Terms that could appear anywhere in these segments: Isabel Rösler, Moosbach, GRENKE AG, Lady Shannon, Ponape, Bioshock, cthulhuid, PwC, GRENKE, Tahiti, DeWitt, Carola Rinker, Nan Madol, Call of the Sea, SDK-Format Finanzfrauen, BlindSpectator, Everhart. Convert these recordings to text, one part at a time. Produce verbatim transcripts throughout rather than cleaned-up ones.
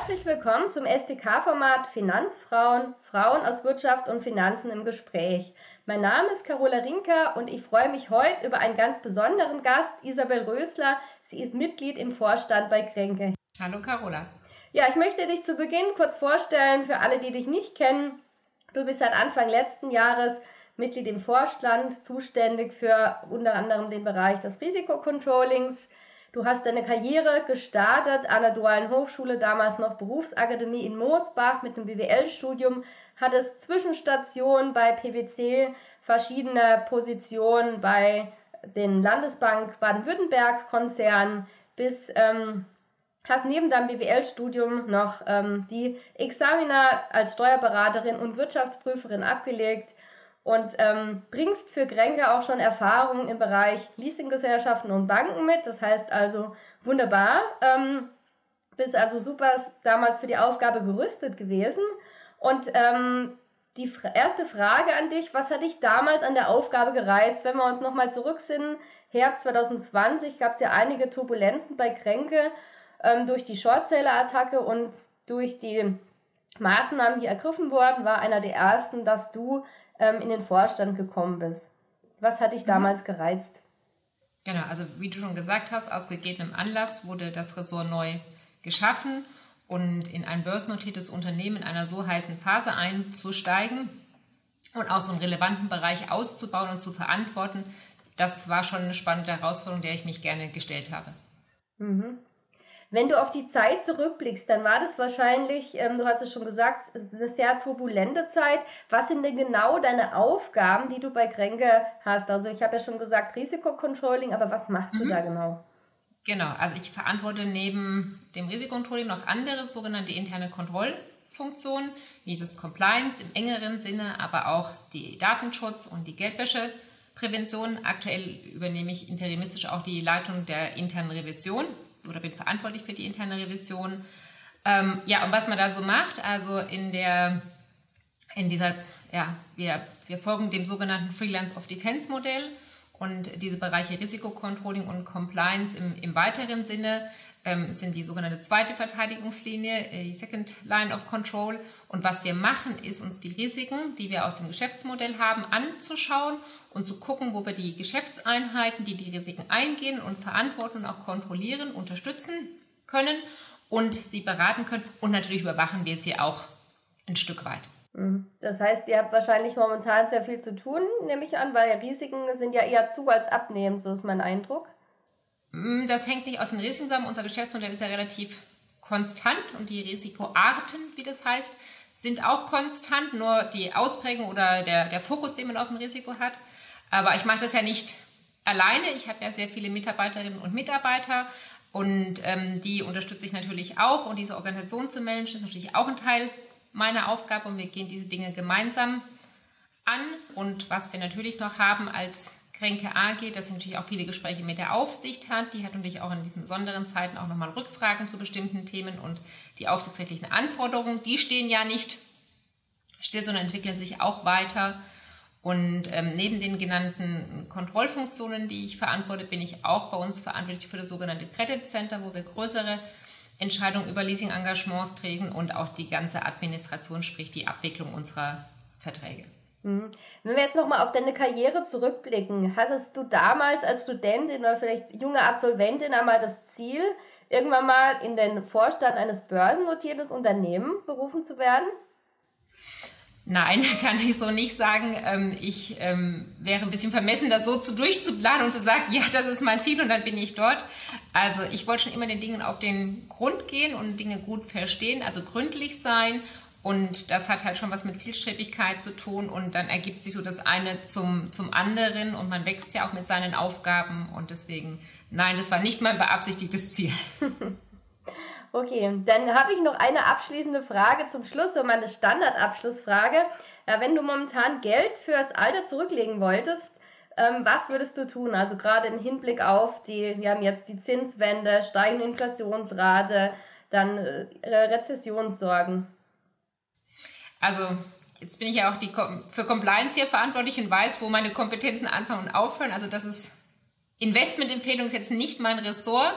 Herzlich willkommen zum S D K-Format Finanzfrauen, Frauen aus Wirtschaft und Finanzen im Gespräch. Mein Name ist Carola Rinker und ich freue mich heute über einen ganz besonderen Gast, Isabel Rösler. Sie ist Mitglied im Vorstand bei GRENKE. Hallo Carola. Ja, ich möchte dich zu Beginn kurz vorstellen für alle, die dich nicht kennen. Du bist seit Anfang letzten Jahres Mitglied im Vorstand, zuständig für unter anderem den Bereich des Risikocontrollings. Du hast deine Karriere gestartet an der Dualen Hochschule, damals noch Berufsakademie in Moosbach mit einem B W L-Studium, hattest Zwischenstationen bei PwC, verschiedene Positionen bei den Landesbank Baden-Württemberg-Konzernen, bis ähm, hast neben deinem B W L-Studium noch ähm, die Examina als Steuerberaterin und Wirtschaftsprüferin abgelegt. Und ähm, bringst für GRENKE auch schon Erfahrungen im Bereich Leasinggesellschaften und Banken mit. Das heißt also, wunderbar. Ähm, bist also super damals für die Aufgabe gerüstet gewesen. Und ähm, die fr erste Frage an dich, was hat dich damals an der Aufgabe gereizt? Wenn wir uns nochmal zurücksinnen, Herbst zwanzig zwanzig gab es ja einige Turbulenzen bei GRENKE ähm, durch die Shortseller-Attacke und durch die Maßnahmen, die ergriffen wurden, war einer der ersten, dass du in den Vorstand gekommen bist. Was hat dich damals gereizt? Genau, also wie du schon gesagt hast, aus gegebenem Anlass wurde das Ressort neu geschaffen und in ein börsennotiertes Unternehmen in einer so heißen Phase einzusteigen und auch so einen relevanten Bereich auszubauen und zu verantworten, das war schon eine spannende Herausforderung, der ich mich gerne gestellt habe. Mhm. Wenn du auf die Zeit zurückblickst, dann war das wahrscheinlich, ähm, du hast es schon gesagt, eine sehr turbulente Zeit. Was sind denn genau deine Aufgaben, die du bei GRENKE hast? Also ich habe ja schon gesagt, Risikocontrolling, aber was machst mhm. du da genau? Genau, also ich verantworte neben dem Risikocontrolling noch andere sogenannte interne Kontrollfunktionen, wie das Compliance im engeren Sinne, aber auch die Datenschutz und die Geldwäscheprävention. Aktuell übernehme ich interimistisch auch die Leitung der internen Revision. Oder bin verantwortlich für die interne Revision. Ähm, ja, und was man da so macht, also in der, in dieser, ja, wir, wir folgen dem sogenannten Freelance-of-Defense-Modell und diese Bereiche Risikocontrolling und Compliance im, im weiteren Sinne ähm, sind die sogenannte zweite Verteidigungslinie, die Second Line of Control. Und was wir machen, ist uns die Risiken, die wir aus dem Geschäftsmodell haben, anzuschauen und zu gucken, wo wir die Geschäftseinheiten, die die Risiken eingehen und verantworten und auch kontrollieren, unterstützen können und sie beraten können. Und natürlich überwachen wir sie auch ein Stück weit. Das heißt, ihr habt wahrscheinlich momentan sehr viel zu tun, nehme ich an, weil Risiken sind ja eher zu als abnehmen, so ist mein Eindruck. Das hängt nicht aus den Risiken zusammen. Unser Geschäftsmodell ist ja relativ konstant und die Risikoarten, wie das heißt, sind auch konstant, nur die Ausprägung oder der, der Fokus, den man auf dem Risiko hat. Aber ich mache das ja nicht alleine. Ich habe ja sehr viele Mitarbeiterinnen und Mitarbeiter und ähm, die unterstütze ich natürlich auch. Und diese Organisation zu managen ist natürlich auch ein Teil meine Aufgabe und wir gehen diese Dinge gemeinsam an. Und was wir natürlich noch haben als GRENKE A G, dass sie natürlich auch viele Gespräche mit der Aufsicht hat. Die hat natürlich auch in diesen besonderen Zeiten auch nochmal Rückfragen zu bestimmten Themen und die aufsichtsrechtlichen Anforderungen, die stehen ja nicht still, sondern entwickeln sich auch weiter. Und ähm, neben den genannten Kontrollfunktionen, die ich verantworte, bin ich auch bei uns verantwortlich für das sogenannte Credit Center, wo wir größere Entscheidung über Leasing-Engagements trägen und auch die ganze Administration, sprich die Abwicklung unserer Verträge. Wenn wir jetzt nochmal auf deine Karriere zurückblicken, hattest du damals als Studentin oder vielleicht junge Absolventin einmal das Ziel, irgendwann mal in den Vorstand eines börsennotierten Unternehmens berufen zu werden? Nein, kann ich so nicht sagen. Ich wäre ein bisschen vermessen, das so durchzuplanen und zu sagen, ja, das ist mein Ziel und dann bin ich dort. Also ich wollte schon immer den Dingen auf den Grund gehen und Dinge gut verstehen, also gründlich sein. Und das hat halt schon was mit Zielstrebigkeit zu tun und dann ergibt sich so das eine zum, zum anderen und man wächst ja auch mit seinen Aufgaben. Und deswegen, nein, das war nicht mein beabsichtigtes Ziel. Okay, dann habe ich noch eine abschließende Frage zum Schluss, so meine Standardabschlussfrage. Wenn du momentan Geld fürs Alter zurücklegen wolltest, was würdest du tun? Also gerade im Hinblick auf die, wir haben jetzt die Zinswende, steigende Inflationsrate, dann Rezessionssorgen. Also jetzt bin ich ja auch die, für Compliance hier verantwortlich und weiß, wo meine Kompetenzen anfangen und aufhören. Also das ist Investmentempfehlung ist jetzt nicht mein Ressort,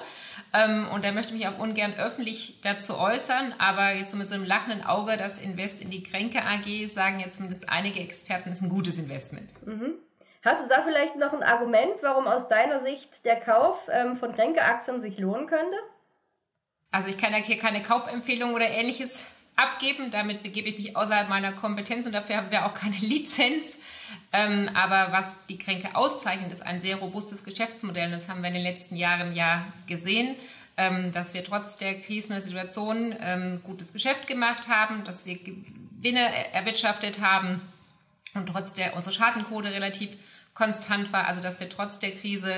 ähm, und da möchte ich mich auch ungern öffentlich dazu äußern, aber jetzt so mit so einem lachenden Auge, das Invest in die Grenke A G, sagen jetzt zumindest einige Experten, ist ein gutes Investment. Mhm. Hast du da vielleicht noch ein Argument, warum aus deiner Sicht der Kauf ähm, von Grenke-Aktien sich lohnen könnte? Also ich kann ja hier keine Kaufempfehlung oder Ähnliches abgeben, damit begebe ich mich außerhalb meiner Kompetenz und dafür haben wir auch keine Lizenz. Ähm, aber was die Grenke auszeichnet, ist ein sehr robustes Geschäftsmodell. Das haben wir in den letzten Jahren ja gesehen, ähm, dass wir trotz der Krisen und der Situation ähm, gutes Geschäft gemacht haben, dass wir Gewinne erwirtschaftet haben und trotz der unsere Schadenquote relativ konstant war, also dass wir trotz der Krise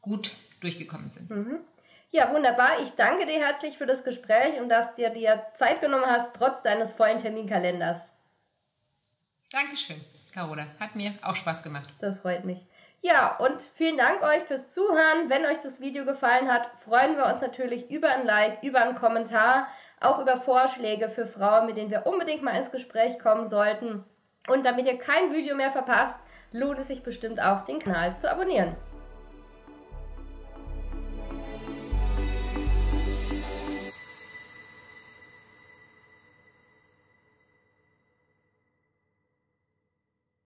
gut durchgekommen sind. Mhm. Ja, wunderbar. Ich danke dir herzlich für das Gespräch und dass du dir Zeit genommen hast, trotz deines vollen Terminkalenders. Dankeschön, Carola. Hat mir auch Spaß gemacht. Das freut mich. Ja, und vielen Dank euch fürs Zuhören. Wenn euch das Video gefallen hat, freuen wir uns natürlich über ein Like, über einen Kommentar, auch über Vorschläge für Frauen, mit denen wir unbedingt mal ins Gespräch kommen sollten. Und damit ihr kein Video mehr verpasst, lohnt es sich bestimmt auch, den Kanal zu abonnieren.